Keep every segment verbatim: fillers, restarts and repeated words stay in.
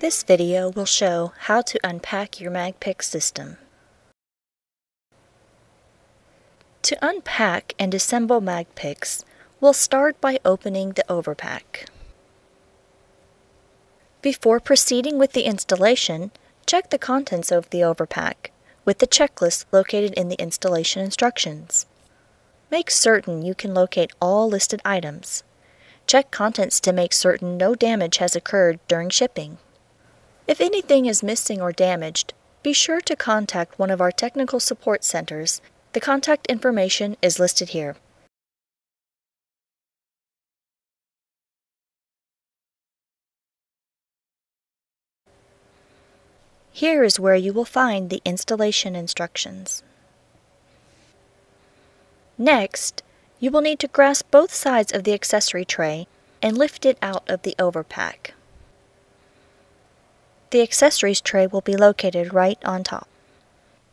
This video will show how to unpack your MagPix system. To unpack and assemble MagPix, we'll start by opening the overpack. Before proceeding with the installation, check the contents of the overpack with the checklist located in the installation instructions. Make certain you can locate all listed items. Check contents to make certain no damage has occurred during shipping. If anything is missing or damaged, be sure to contact one of our technical support centers. The contact information is listed here. Here is where you will find the installation instructions. Next, you will need to grasp both sides of the accessory tray and lift it out of the overpack. The accessories tray will be located right on top.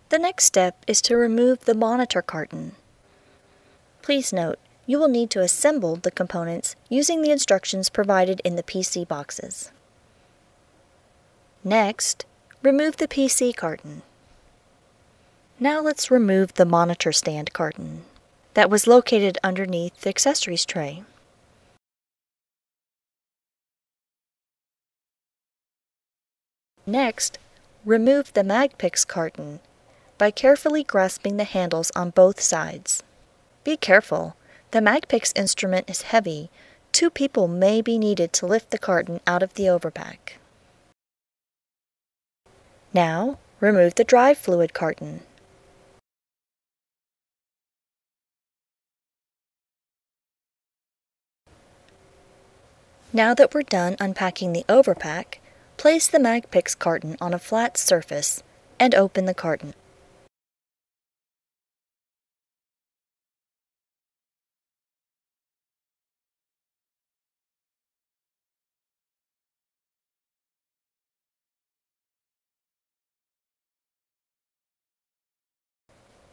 The next step is to remove the monitor carton. Please note, you will need to assemble the components using the instructions provided in the P C boxes. Next, remove the P C carton. Now let's remove the monitor stand carton that was located underneath the accessories tray. Next, remove the MagPix carton by carefully grasping the handles on both sides. Be careful, the MagPix instrument is heavy. Two people may be needed to lift the carton out of the overpack. Now, remove the dry fluid carton. Now that we're done unpacking the overpack, place the MagPix carton on a flat surface and open the carton.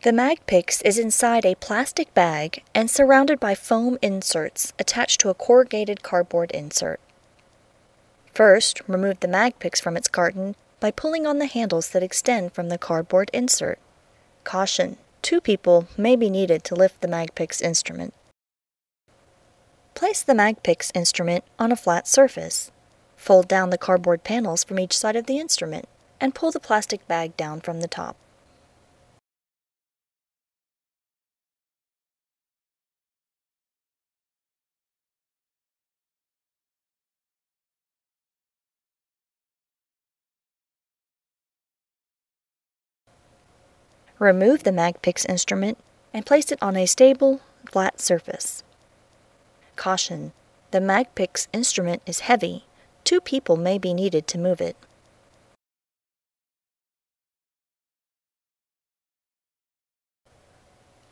The MagPix is inside a plastic bag and surrounded by foam inserts attached to a corrugated cardboard insert. First, remove the MagPix from its carton by pulling on the handles that extend from the cardboard insert. Caution! Two people may be needed to lift the MagPix instrument. Place the MagPix instrument on a flat surface. Fold down the cardboard panels from each side of the instrument and pull the plastic bag down from the top. Remove the MagPix instrument and place it on a stable, flat surface. Caution! The MagPix instrument is heavy. Two people may be needed to move it.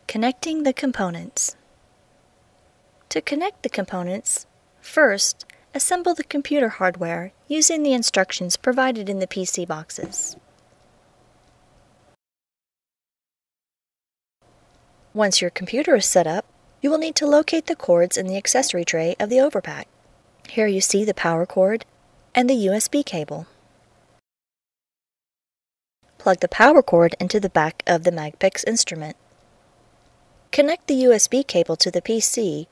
Connecting the components. To connect the components, first, assemble the computer hardware using the instructions provided in the P C boxes. Once your computer is set up, you will need to locate the cords in the accessory tray of the overpack. Here you see the power cord and the U S B cable. Plug the power cord into the back of the MagPix instrument. Connect the U S B cable to the P C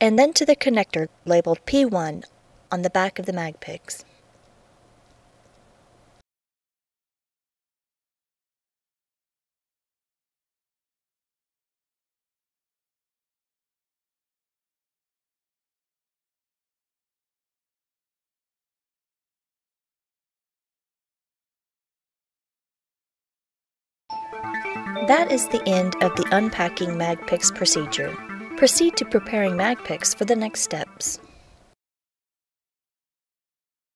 and then to the connector labeled P one on the back of the MagPix. That is the end of the unpacking MagPix procedure. Proceed to preparing MagPix for the next steps.